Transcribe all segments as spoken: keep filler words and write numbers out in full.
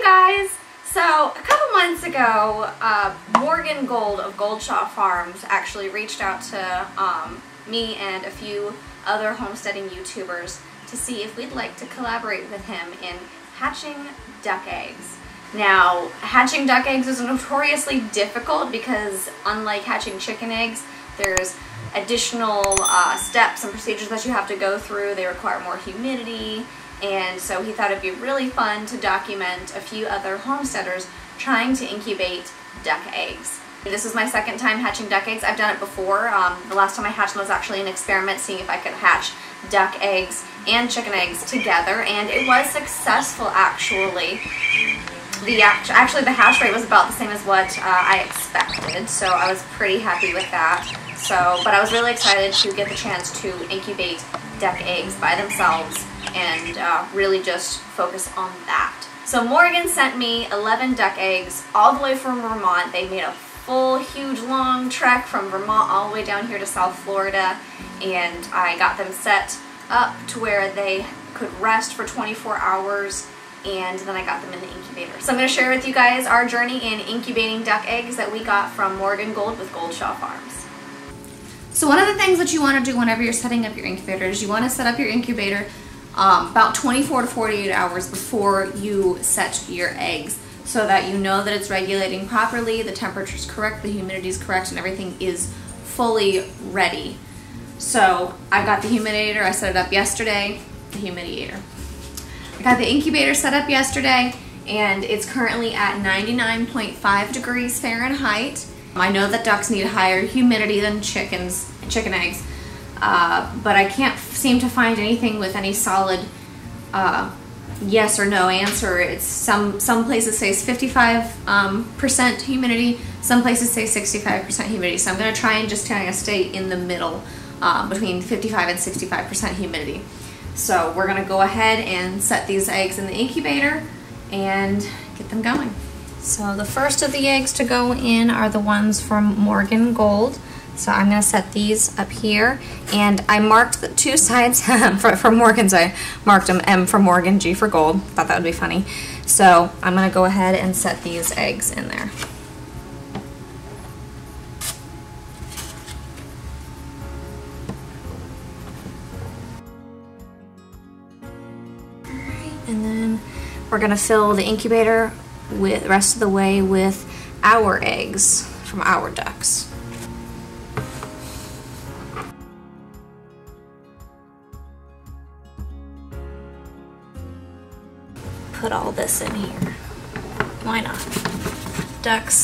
you guys. So a couple months ago, uh, Morgan Gold of Gold Shaw Farms actually reached out to um, me and a few other homesteading YouTubers to see if we'd like to collaborate with him in hatching duck eggs. Now, hatching duck eggs is notoriously difficult because unlike hatching chicken eggs, there's additional uh, steps and procedures that you have to go through. They require more humidity. And so he thought it'd be really fun to document a few other homesteaders trying to incubate duck eggs. This is my second time hatching duck eggs. I've done it before. Um, the last time I hatched was actually an experiment seeing if I could hatch duck eggs and chicken eggs together, and it was successful actually. The act actually the hatch rate was about the same as what uh, I expected, so I was pretty happy with that. So, but I was really excited to get the chance to incubate duck eggs by themselves and uh, really just focus on that. So Morgan sent me eleven duck eggs all the way from Vermont. They made a full, huge, long trek from Vermont all the way down here to South Florida, and I got them set up to where they could rest for twenty-four hours, and then I got them in the incubator. So I'm going to share with you guys our journey in incubating duck eggs that we got from Morgan Gold with Gold Shaw Farms. So one of the things that you want to do whenever you're setting up your incubator is you want to set up your incubator um, about twenty-four to forty-eight hours before you set your eggs, so that you know that it's regulating properly, the temperature is correct, the humidity is correct, and everything is fully ready. So I got the humidifier, I set it up yesterday, the humidifier. I got the incubator set up yesterday, and it's currently at ninety-nine point five degrees Fahrenheit. I know that ducks need higher humidity than chickens, chicken eggs, uh, but I can't seem to find anything with any solid uh, yes or no answer. It's some some places say it's fifty-five percent um, humidity, some places say sixty-five percent humidity. So I'm going to try and just kind of stay in the middle uh, between fifty-five and sixty-five percent humidity. So we're going to go ahead and set these eggs in the incubator and get them going. So the first of the eggs to go in are the ones from Morgan Gold. So I'm going to set these up here, and I marked the two sides for, for Morgan's. I marked them M for Morgan, G for Gold. Thought that would be funny. So I'm going to go ahead and set these eggs in there. And then we're going to fill the incubator with the rest of the way with our eggs from our ducks. Put all this in here. Why not? Ducks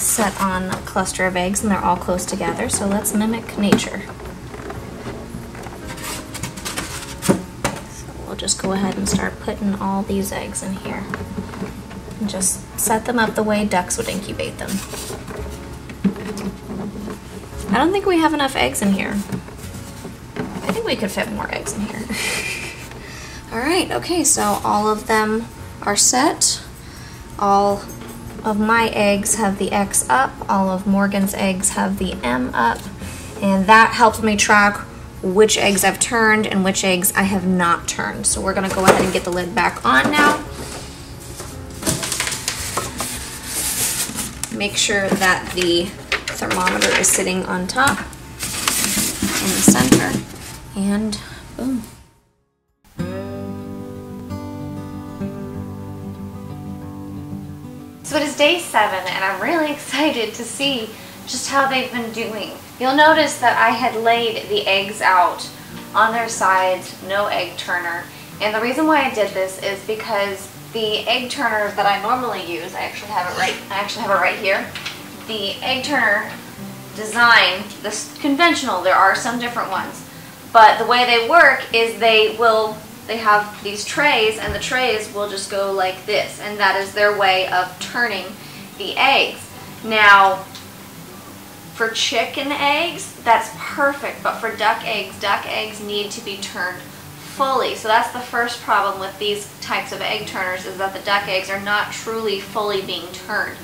set on a cluster of eggs, and they're all close together, so let's mimic nature. Just go ahead and start putting all these eggs in here and just set them up the way ducks would incubate them. I don't think we have enough eggs in here. I think we could fit more eggs in here. Alright, okay, so all of them are set. All of my eggs have the X up, all of Morgan's eggs have the M up, and that helps me track which eggs I've turned and which eggs I have not turned. So we're gonna go ahead and get the lid back on now. Make sure that the thermometer is sitting on top in the center, and boom. So it is day seven, and I'm really excited to see just how they've been doing. You'll notice that I had laid the eggs out on their sides, no egg turner. And the reason why I did this is because the egg turner that I normally use, I actually have it right, I actually have it right here. The egg turner design, this conventional, there are some different ones, but the way they work is they will, they have these trays, and the trays will just go like this, and that is their way of turning the eggs. Now, for chicken eggs, that's perfect, but for duck eggs, duck eggs need to be turned fully. So that's the first problem with these types of egg turners, is that the duck eggs are not truly fully being turned.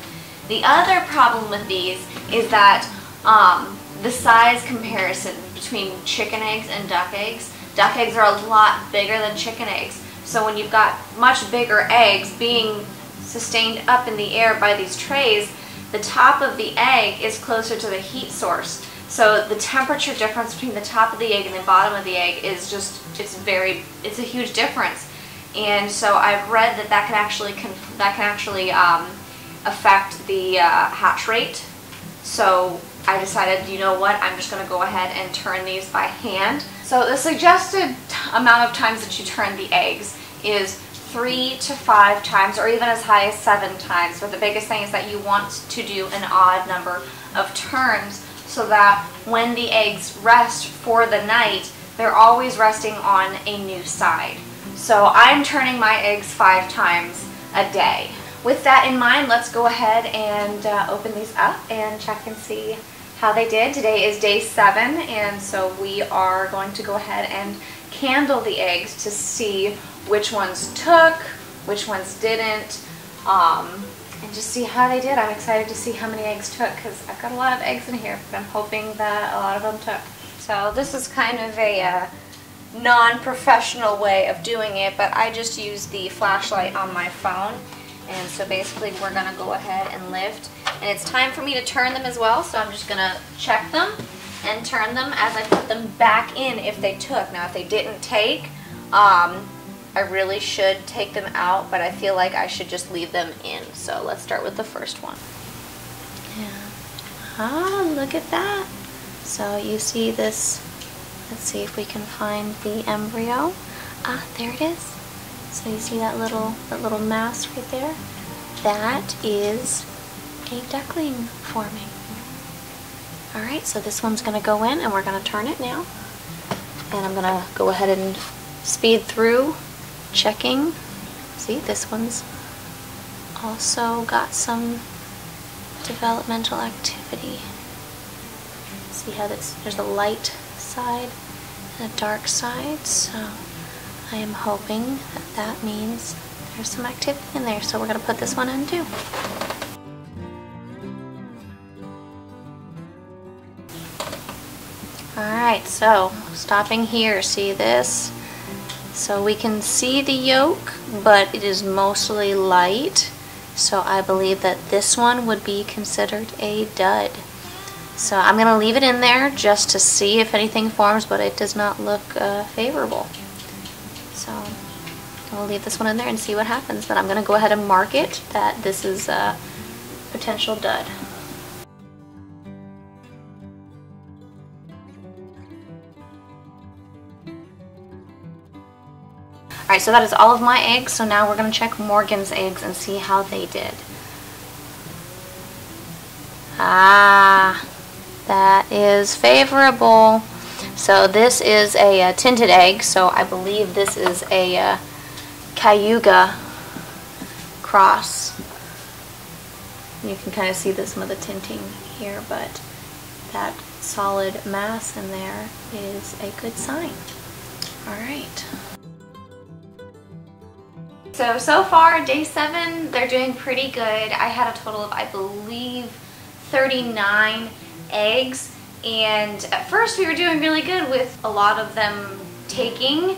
The other problem with these is that um, the size comparison between chicken eggs and duck eggs. Duck eggs are a lot bigger than chicken eggs. So when you've got much bigger eggs being sustained up in the air by these trays, the top of the egg is closer to the heat source. So the temperature difference between the top of the egg and the bottom of the egg is just, it's very, it's a huge difference. And so I've read that that can actually, that can actually um, affect the uh, hatch rate. So I decided, you know what, I'm just going to go ahead and turn these by hand. So the suggested amount of times that you turn the eggs is three to five times, or even as high as seven times. But the biggest thing is that you want to do an odd number of turns so that when the eggs rest for the night, they're always resting on a new side. So I'm turning my eggs five times a day. With that in mind, let's go ahead and uh, open these up and check and see how they did. Today is day seven, and so we are going to go ahead and candle the eggs to see which ones took, which ones didn't, um, and just see how they did. I'm excited to see how many eggs took because I've got a lot of eggs in here, but I'm hoping that a lot of them took. So this is kind of a uh, non-professional way of doing it, but I just use the flashlight on my phone. And so basically we're gonna go ahead and lift. And it's time for me to turn them as well, so I'm just gonna check them and turn them as I put them back in if they took. Now if they didn't take, um, I really should take them out, but I feel like I should just leave them in. So let's start with the first one. Yeah. Ah, look at that. So you see this, let's see if we can find the embryo. Ah, there it is. So you see that little that little mass right there? That is a duckling forming. Alright, so this one's going to go in and we're going to turn it now. And I'm going to go ahead and speed through checking. See, this one's also got some developmental activity. See how this, there's a light side and a dark side, so I am hoping that that means there's some activity in there, so we're going to put this one in too. Alright, so stopping here, see this? So we can see the yolk, but it is mostly light, so I believe that this one would be considered a dud. So I'm going to leave it in there just to see if anything forms, but it does not look uh, favorable. So we'll leave this one in there and see what happens. But I'm going to go ahead and mark it that this is a potential dud. Alright, so that is all of my eggs. So now we're going to check Morgan's eggs and see how they did. Ah, that is favorable. So this is a uh, tinted egg, so I believe this is a uh, Cayuga cross. You can kind of see that some of the tinting here, but that solid mass in there is a good sign. Alright. So, so far, day seven, they're doing pretty good. I had a total of, I believe, thirty-nine eggs. And at first we were doing really good with a lot of them taking,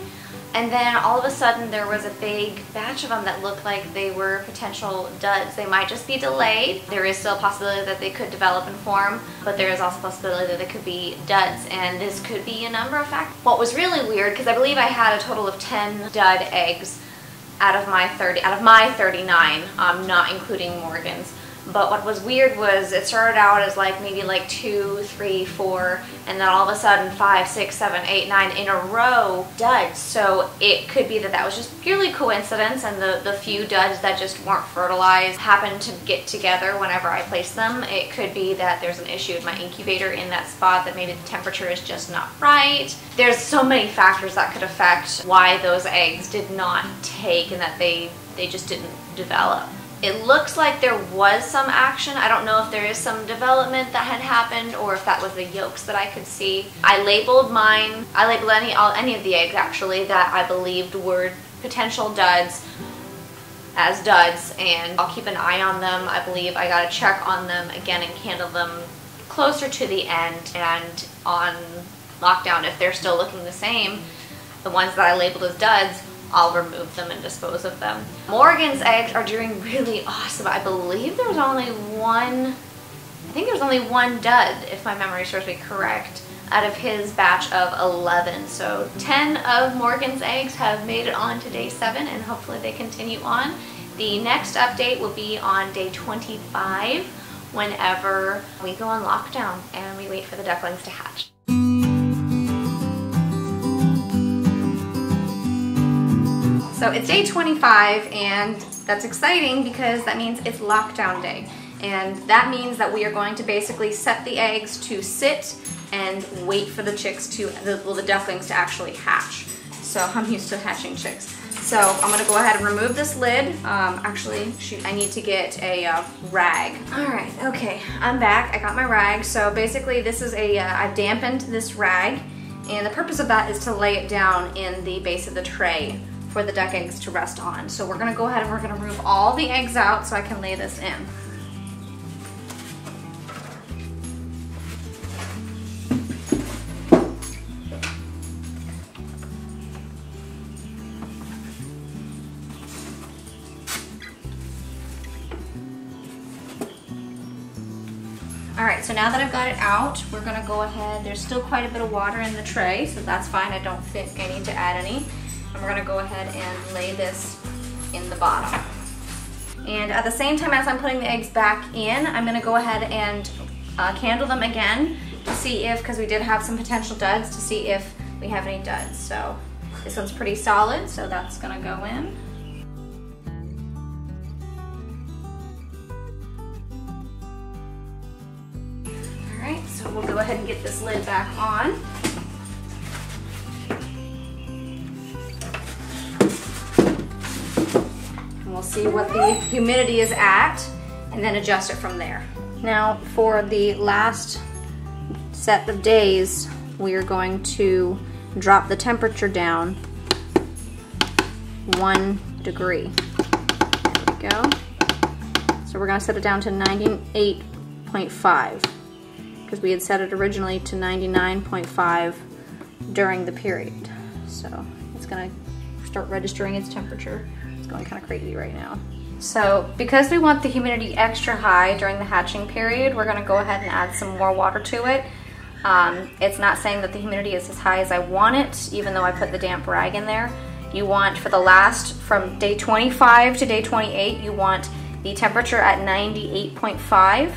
and then all of a sudden there was a big batch of them that looked like they were potential duds. They might just be delayed. There is still a possibility that they could develop and form, but there is also a possibility that they could be duds, and this could be a number of factors. What was really weird, because I believe I had a total of ten dud eggs out of my thirty out of my thirty-nine, um, not including Morgan's. But what was weird was it started out as like maybe like two, three, four, and then all of a sudden five, six, seven, eight, nine in a row duds. So it could be that that was just purely coincidence, and the, the few duds that just weren't fertilized happened to get together whenever I placed them. It could be that there's an issue with my incubator in that spot that maybe the temperature is just not right. There's so many factors that could affect why those eggs did not take and that they, they just didn't develop. It looks like there was some action. I don't know if there is some development that had happened or if that was the yolks that I could see. I labeled mine, I labeled any, all, any of the eggs actually that I believed were potential duds as duds, and I'll keep an eye on them. I believe I gotta check on them again and candle them closer to the end and on lockdown if they're still looking the same. The ones that I labeled as duds, I'll remove them and dispose of them. Morgan's eggs are doing really awesome. I believe there's only one, I think there's only one dud, if my memory serves me correct, out of his batch of eleven. So ten of Morgan's eggs have made it on to day seven, and hopefully they continue on. The next update will be on day twenty-five, whenever we go on lockdown and we wait for the ducklings to hatch. So it's day twenty-five, and that's exciting because that means it's lockdown day. And that means that we are going to basically set the eggs to sit and wait for the chicks to, the, well, the ducklings to actually hatch. So I'm used to hatching chicks. So I'm gonna go ahead and remove this lid. Um, actually, shoot, I need to get a uh, rag. All right, okay, I'm back. I got my rag. So basically this is a, uh, I've dampened this rag, and the purpose of that is to lay it down in the base of the tray for the duck eggs to rest on. So we're gonna go ahead and we're gonna remove all the eggs out so I can lay this in. Alright, so now that I've got it out, we're going to go ahead, there's still quite a bit of water in the tray, so that's fine, I don't think I need to add any. And we're going to go ahead and lay this in the bottom. And at the same time as I'm putting the eggs back in, I'm going to go ahead and uh, candle them again to see if, because we did have some potential duds, to see if we have any duds. So this one's pretty solid, so that's going to go in. So we'll go ahead and get this lid back on. And we'll see what the humidity is at and then adjust it from there. Now for the last set of days, we are going to drop the temperature down one degree. There we go. So we're going to set it down to ninety-eight point five. Because we had set it originally to ninety-nine point five during the period. So it's gonna start registering its temperature. It's going kind of crazy right now. So because we want the humidity extra high during the hatching period, we're gonna go ahead and add some more water to it. Um, it's not saying that the humidity is as high as I want it, even though I put the damp rag in there. You want, for the last, from day twenty-five to day twenty-eight, you want the temperature at ninety-eight point five.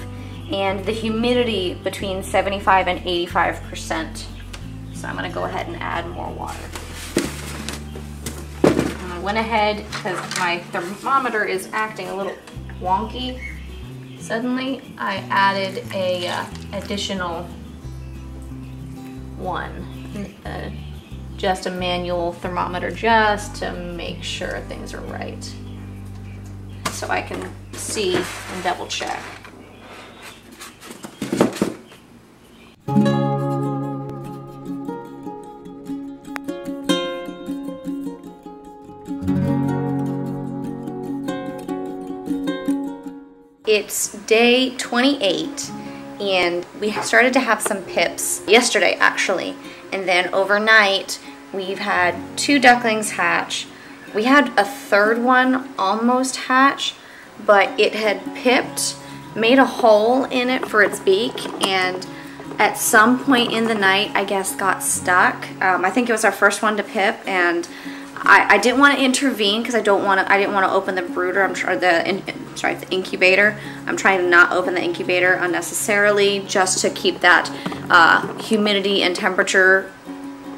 And the humidity between seventy-five and eighty-five percent. So I'm gonna go ahead and add more water. And I went ahead, because my thermometer is acting a little wonky suddenly, I added a uh, additional one, uh, just a manual thermometer, just to make sure things are right. So I can see and double check. It's day twenty-eight, and we started to have some pips yesterday, actually. And then overnight, we've had two ducklings hatch. We had a third one almost hatch, but it had pipped, made a hole in it for its beak, and at some point in the night, I guess, got stuck. Um, I think it was our first one to pip, and I, I didn't want to intervene because I don't want to. I didn't want to open the brooder. I'm sure the. In, sorry, the incubator. I'm trying to not open the incubator unnecessarily just to keep that uh, humidity and temperature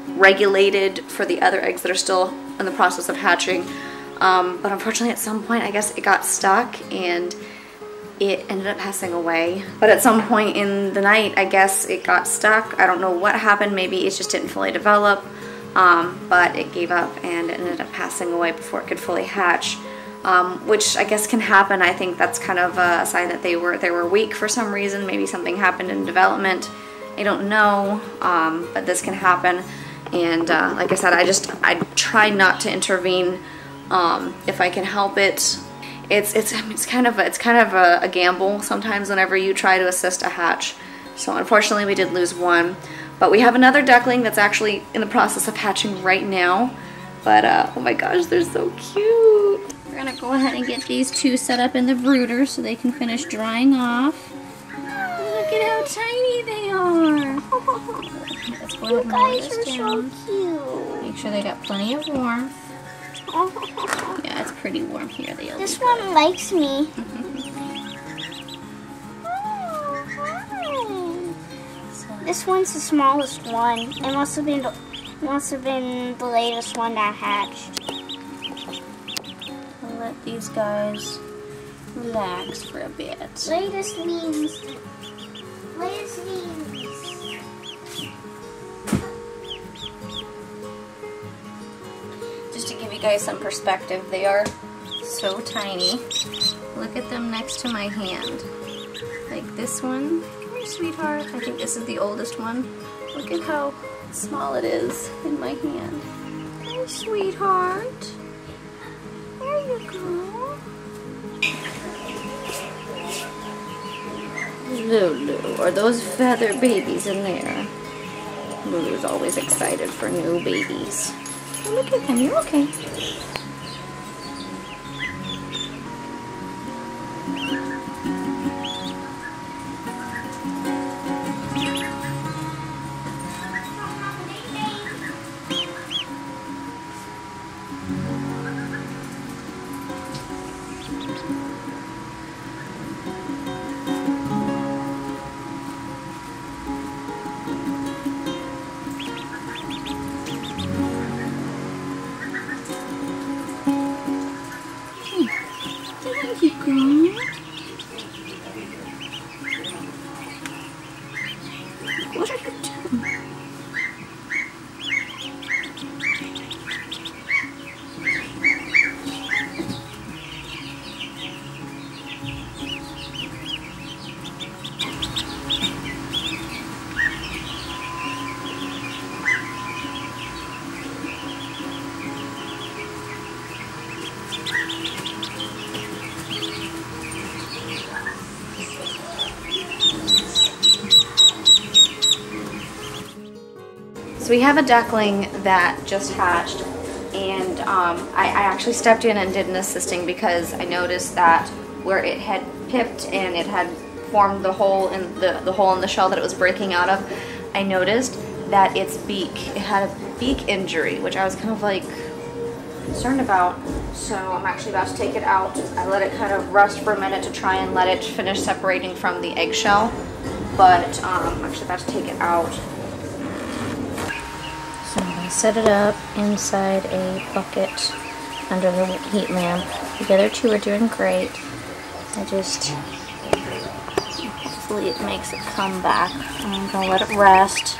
regulated for the other eggs that are still in the process of hatching. Um, but unfortunately at some point I guess it got stuck and it ended up passing away. But at some point in the night I guess it got stuck. I don't know what happened, maybe it just didn't fully develop, um, but it gave up and it ended up passing away before it could fully hatch. Um, which I guess can happen. I think that's kind of a sign that they were they were weak for some reason. Maybe something happened in development. I don't know, um, but this can happen. And uh, like I said, I just I try not to intervene um, if I can help it. It's it's it's kind of a, it's kind of a, a gamble sometimes whenever you try to assist a hatch. So unfortunately, we did lose one, but we have another duckling that's actually in the process of hatching right now. But uh, oh my gosh, they're so cute. We're gonna go ahead and get these two set up in the brooder so they can finish drying off. Look at how tiny they are. You guys are so cute. Make sure they got plenty of warmth. Yeah, it's pretty warm here. They this one good. Likes me. Oh, hi. This one's the smallest one. It must have been the, must have been the latest one that hatched. I'll let these guys relax for a bit. Latest means. Latest means. Just to give you guys some perspective, they are so tiny. Look at them next to my hand. Like this one. Come here, sweetheart. I think this is the oldest one. Look at how small it is in my hand. Hey, sweetheart. There you go. Lulu, are those feather babies in there? Lulu's always excited for new babies. Oh, look at them, you're okay. What are you doing? So we have a duckling that just hatched, and um, I, I actually stepped in and did an assisting because I noticed that where it had pipped and it had formed the hole in the, the hole in the shell that it was breaking out of, I noticed that its beak, it had a beak injury, which I was kind of like concerned about. So I'm actually about to take it out. I let it kind of rest for a minute to try and let it finish separating from the eggshell, but um, I'm actually about to take it out. Set it up inside a bucket under the heat lamp. The other two are doing great. I just, hopefully it makes it come back. I'm going to let it rest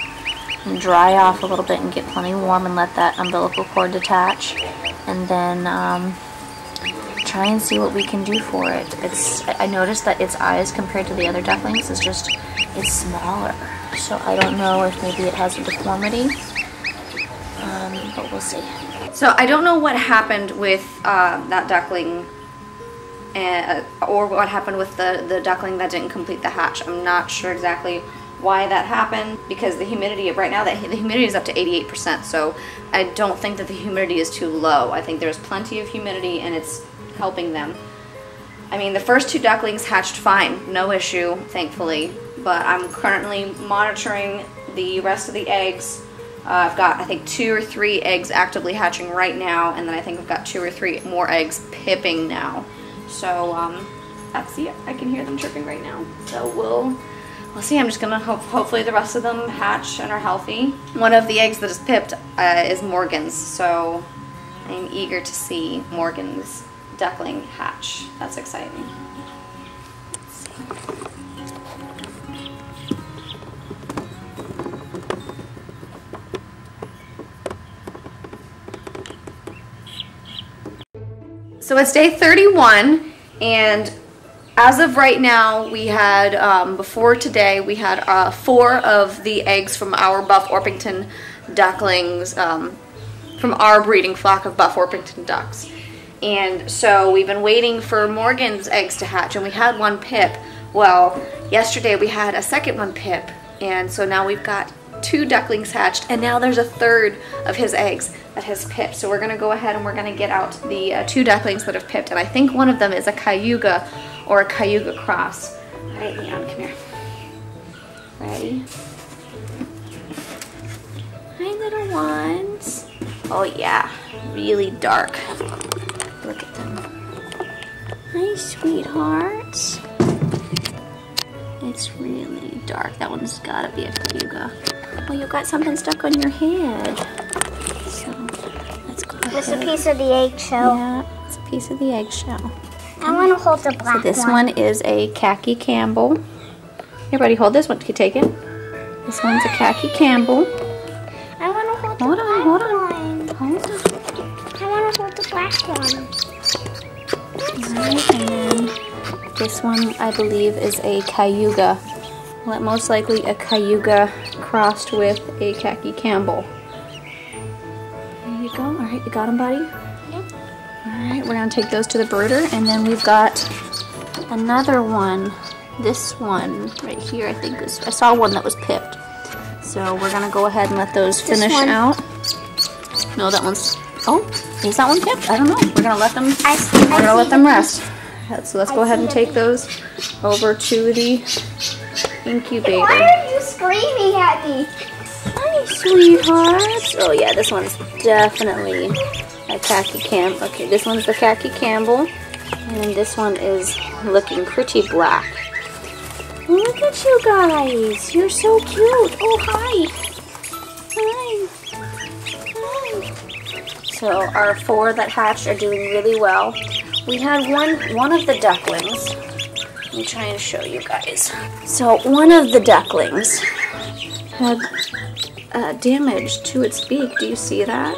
and dry off a little bit and get plenty warm and let that umbilical cord detach. And then um, try and see what we can do for it. It's. I noticed that its eyes compared to the other ducklings is just, it's smaller. So I don't know if maybe it has a deformity. Um, but we'll see. So I don't know what happened with uh, that duckling and, or what happened with the, the duckling that didn't complete the hatch. I'm not sure exactly why that happened because the humidity, right now that the humidity is up to eighty-eight percent, so I don't think that the humidity is too low. I think there's plenty of humidity and it's helping them. I mean, the first two ducklings hatched fine, no issue, thankfully, but I'm currently monitoring the rest of the eggs. Uh, I've got, I think, two or three eggs actively hatching right now, and then I think I've got two or three more eggs pipping now. So, um, see, I can hear them chirping right now. So we'll, we'll see. I'm just gonna hope, hopefully the rest of them hatch and are healthy. One of the eggs that is pipped uh, is Morgan's, so I'm eager to see Morgan's duckling hatch. That's exciting. So it's day thirty-one, and as of right now, we had, um, before today, we had uh, four of the eggs from our Buff Orpington ducklings, um, from our breeding flock of Buff Orpington ducks. And so we've been waiting for Morgan's eggs to hatch, and we had one pip. Well, yesterday we had a second one pip, and so now we've got two ducklings hatched, and now there's a third of his eggs that has pipped. So we're gonna go ahead and we're gonna get out the uh, two ducklings that have pipped, and I think one of them is a Cayuga or a Cayuga cross. All right, Leon, come here. Ready? Hi, little ones. Oh yeah, really dark. Look at them. Hi, sweethearts. It's really dark. That one's gotta be a Cayuga. Well, you got something stuck on your head. So, let's go ahead. It's a piece of the eggshell. Yeah, it's a piece of the eggshell. I want to hold the black one. So this one. one is a khaki Campbell. Everybody hold this one. Can you take it? This one's a khaki Campbell. I want to hold, hold the on, black hold on. one. Hold on. I want to hold the black one. Right, and then this one, I believe, is a Cayuga. Well, most likely a Cayuga crossed with a khaki Campbell. There you go. All right, you got him, buddy? Yep. All right, we're going to take those to the brooder, and then we've got another one. This one right here, I think, is, I saw one that was pipped. So we're going to go ahead and let those this finish one. out. No, that one's, oh, is that one pipped? I don't know. We're going to let them, I, we're going to let them rest. So let's I go ahead and take those over to the incubator. Why are you screaming at me? Hi, sweetheart. Oh yeah, this one's definitely a khaki Campbell. Okay, this one's the khaki Campbell. And this one is looking pretty black. Look at you guys. You're so cute. Oh, hi. Hi. Hi. So our four that hatched are doing really well. We had one, one of the ducklings. Let me try and show you guys. So one of the ducklings had uh, damage to its beak. Do you see that?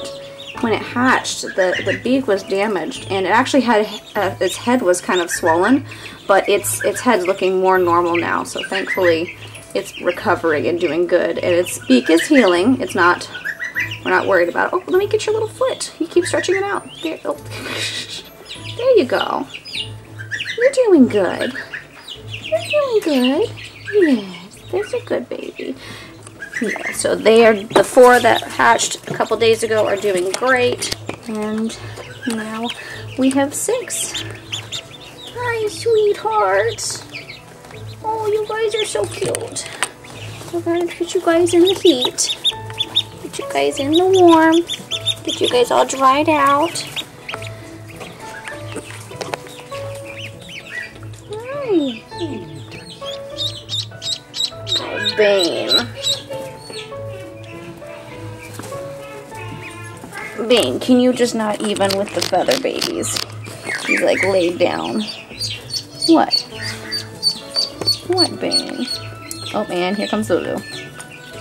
When it hatched, the, the beak was damaged, and it actually had, uh, its head was kind of swollen, but its its head's looking more normal now, so thankfully it's recovering and doing good, and its beak is healing. It's not, we're not worried about it. Oh, let me get your little foot. You keep stretching it out. There, oh. There you go. You're doing good. You're doing good. Yes, there's a good baby. Yeah, so they are, the four that hatched a couple days ago are doing great, and now we have six. Hi, sweethearts. Oh, you guys are so cute. We're gonna put you guys in the heat, put you guys in the warmth, get you guys all dried out. Hi. Oh, Bane. Bane, can you just not even with the feather babies? He's like laid down. What? What, Bane? Oh man, here comes Lulu.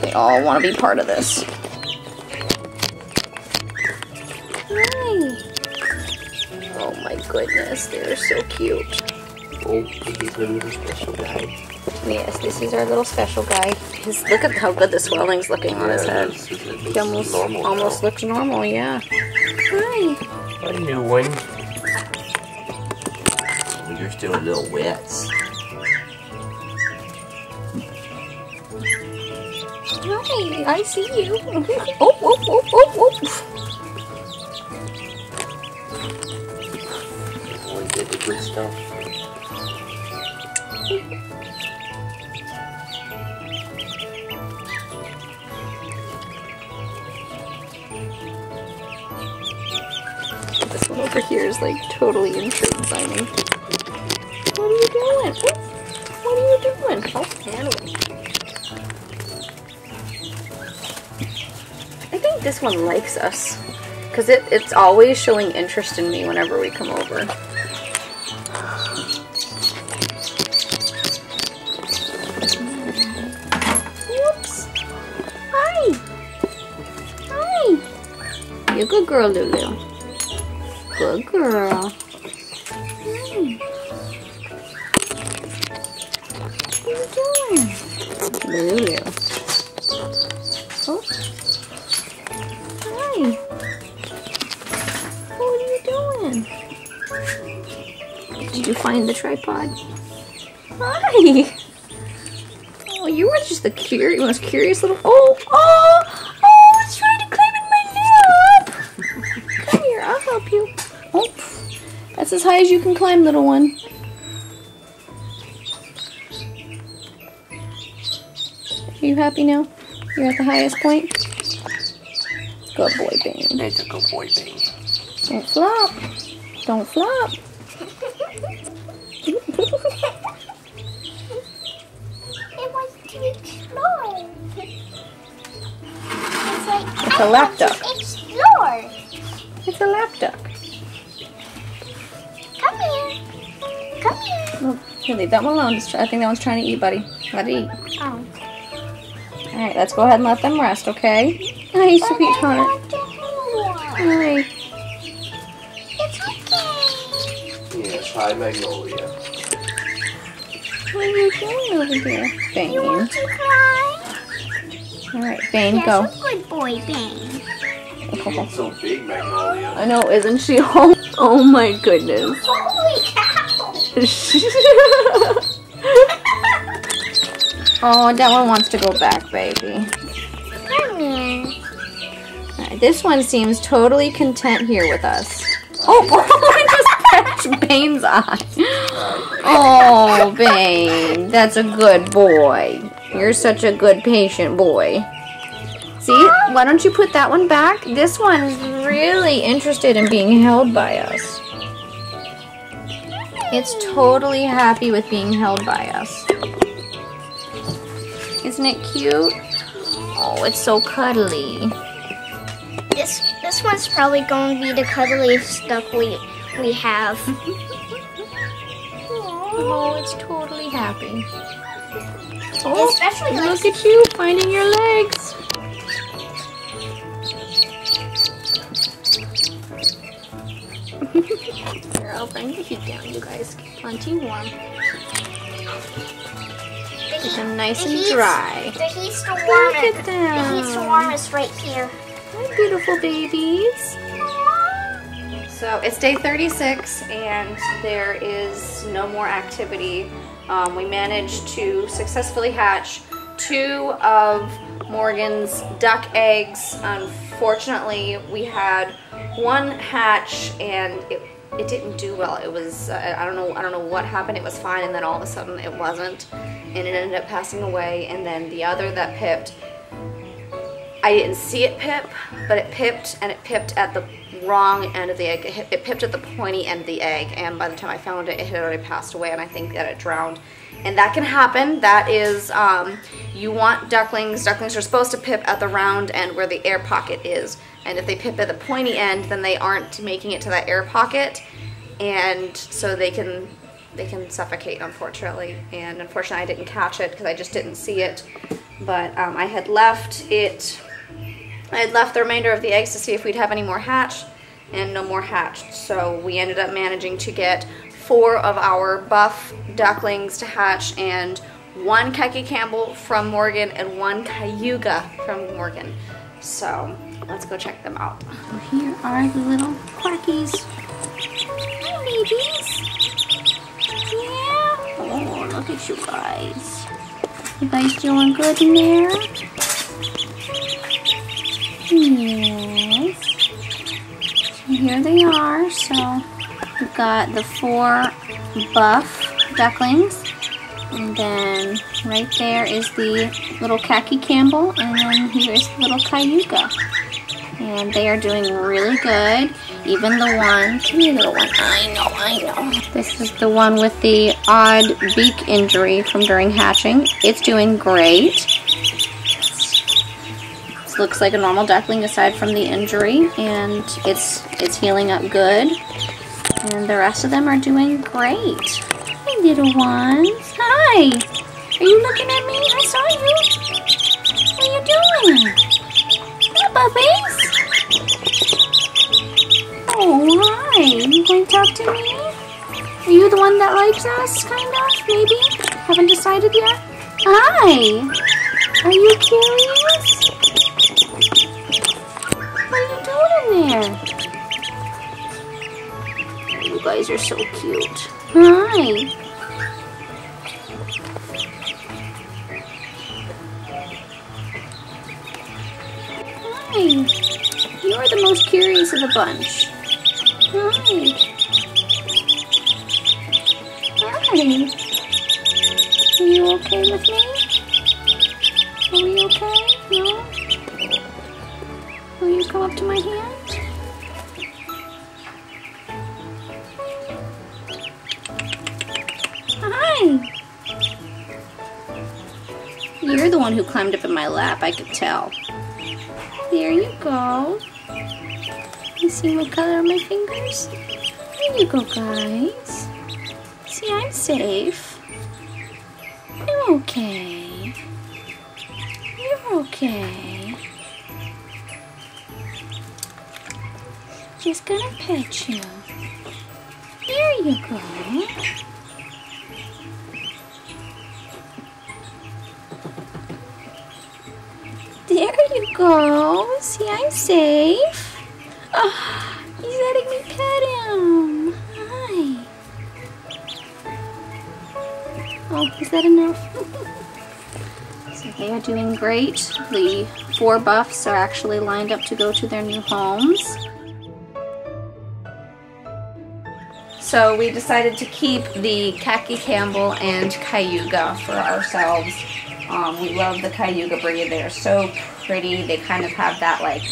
They all want to be part of this. Hi. Oh my goodness, they're so cute. Oh, this is our little special guy. Yes, this is our little special guy. His, look at how good the swelling's looking on his head. He almost, almost looks normal, yeah. Hi. Hi, new one. Well, you're still a little wet. Hi, I see you. Oh, oh, oh, oh, oh. Oh, he did the good stuff. This one over here is like totally intrigued by me. What are you doing? What are you doing? I think this one likes us because it, it's always showing interest in me whenever we come over. You're a good girl, Lulu. Good girl. Mm. What are you doing? Lulu. Oh. Hi. What are you doing? Did you find the tripod? Hi. Oh, you were just the curious, most curious little. Oh, oh. pew. Oh, that's as high as you can climb, little one. Are you happy now? You're at the highest point? Good boy, Bane. That's a good boy, Bane. Don't flop. Don't flop. It wants to explore. It's like, it's a lap duck. Explore. It's a lap duck. Come here. Come here. Oh, here, leave that one alone. I think that one's trying to eat, buddy. Let it eat. Oh. All right, let's go ahead and let them rest, okay? Nice, sweet heart. Hi. It's okay. Yeah, try Magnolia. What are you doing over there, Bane? You want to cry? All right, Bane, yes, go. That's a good boy, Bane. She's so big, Magnolia. I know, isn't she? Oh, oh my goodness. Holy cow. Oh, that one wants to go back, baby. Come here. All right, this one seems totally content here with us. Oh, I just patched Bane's eye. Oh, Bane, that's a good boy. You're such a good patient boy. See, why don't you put that one back? This one's really interested in being held by us. It's totally happy with being held by us. Isn't it cute? Oh, it's so cuddly. This this one's probably going to be the cuddliest duck we we have. Oh, it's totally happy. Oh, especially look at you finding your legs. Here, I'll bring the heat down. You guys get plenty warm. Keep them nice and dry. The heat's the warmest. Look at them. The heat's the warmest right here. Hi, beautiful babies. Aww. So it's day thirty-six, and there is no more activity. Um, we managed to successfully hatch two of Morgan's duck eggs. Unfortunately, we had one hatch, and it, it didn't do well. It was uh, I don't know I don't know what happened. It was fine, and then all of a sudden it wasn't. And it ended up passing away, and then the other that pipped, I didn't see it pip, but it pipped, and it pipped at the wrong end of the egg. It, hit, it pipped at the pointy end of the egg, and by the time I found it, it had already passed away, and I think that it drowned. And that can happen. That is, um, you want ducklings. Ducklings are supposed to pip at the round end where the air pocket is, and if they pip at the pointy end, then they aren't making it to that air pocket, and so they can... They can suffocate, unfortunately, and unfortunately I didn't catch it because I just didn't see it. But um, I had left it, I had left the remainder of the eggs to see if we'd have any more hatched, and no more hatched. So we ended up managing to get four of our buff ducklings to hatch, and one khaki Campbell from Morgan and one Cayuga from Morgan. So let's go check them out. So here are the little quackies. Hi, babies. Yeah. Oh, look at you guys. You guys doing good in there? Yes. So here they are. So we've got the four buff ducklings. And then right there is the little khaki Campbell. And then here's the little Cayuga. And they are doing really good. Even the one, come here little one, I know, I know. This is the one with the odd beak injury from during hatching. It's doing great. This looks like a normal duckling aside from the injury, and it's it's healing up good. And the rest of them are doing great. Hi little ones, hi. Are you looking at me? I saw you. What are you doing? Hi puppies. Oh, hi. You going to talk to me? Are you the one that likes us, kind of, maybe? Haven't decided yet? Hi. Are you curious? What are you doing there? Oh, you guys are so cute. Hi. Hi. You are the most curious of the bunch. Hi. Hi. Are you okay with me? Are we okay? No? Will you come up to my hand? Hi! You're the one who climbed up in my lap, I could tell. There you go. You see my color on my fingers? There you go, guys. See, I'm safe. I'm okay. You're okay. Just gonna pet you. There you go. There you go. See, I'm safe. Oh, he's letting me pet him. Hi. Oh, is that enough? So they are doing great. The four buffs are actually lined up to go to their new homes. So we decided to keep the khaki Campbell and Cayuga for ourselves. Um, we love the Cayuga breed. They are so pretty. They kind of have that like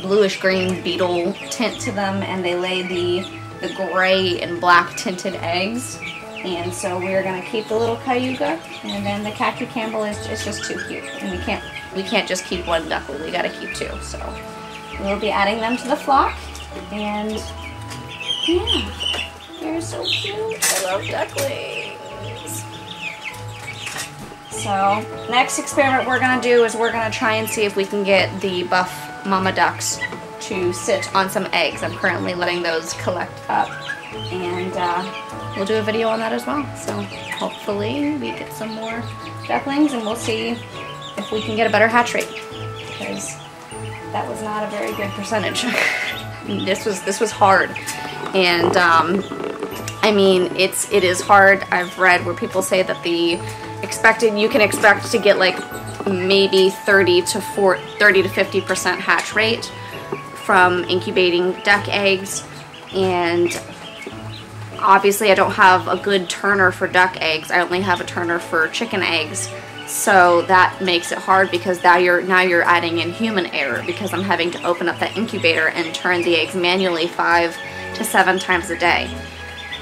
bluish green beetle tint to them, and they lay the, the gray and black tinted eggs. And so we are going to keep the little Cayuga, and then the khaki Campbell is just, just too cute. And we can't, we can't just keep one duckling. We got to keep two. So we'll be adding them to the flock. And yeah, they're so cute. I love ducklings. So next experiment we're gonna do is we're gonna try and see if we can get the buff mama ducks to sit on some eggs. I'm currently letting those collect up, and uh, we'll do a video on that as well. So hopefully we get some more ducklings, and we'll see if we can get a better hatch rate, because that was not a very good percentage. This was this was hard, and um, I mean it's it is hard. I've read where people say that the expected you can expect to get like maybe thirty to fifty percent hatch rate from incubating duck eggs, and obviously I don't have a good turner for duck eggs. I only have a turner for chicken eggs, so that makes it hard, because now you're now you're adding in human error, because I'm having to open up that incubator and turn the eggs manually five to seven times a day.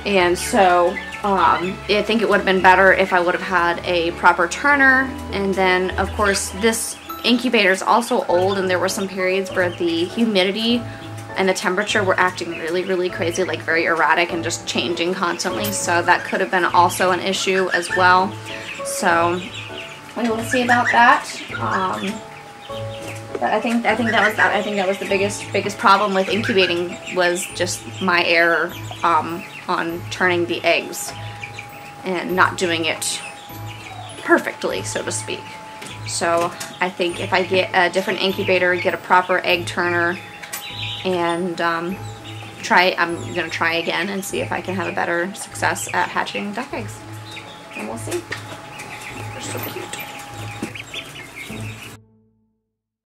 And so Um, I think it would have been better if I would have had a proper turner. And then of course this incubator is also old, and there were some periods where the humidity and the temperature were acting really really crazy, like very erratic and just changing constantly, so that could have been also an issue as well. So we will see about that. Um, but I think I think that was that I think that was the biggest biggest problem with incubating, was just my error um, on turning the eggs and not doing it perfectly, so to speak. So I think if I get a different incubator, get a proper egg turner, and um, try, I'm going to try again and see if I can have a better success at hatching duck eggs. And we'll see. They're so cute.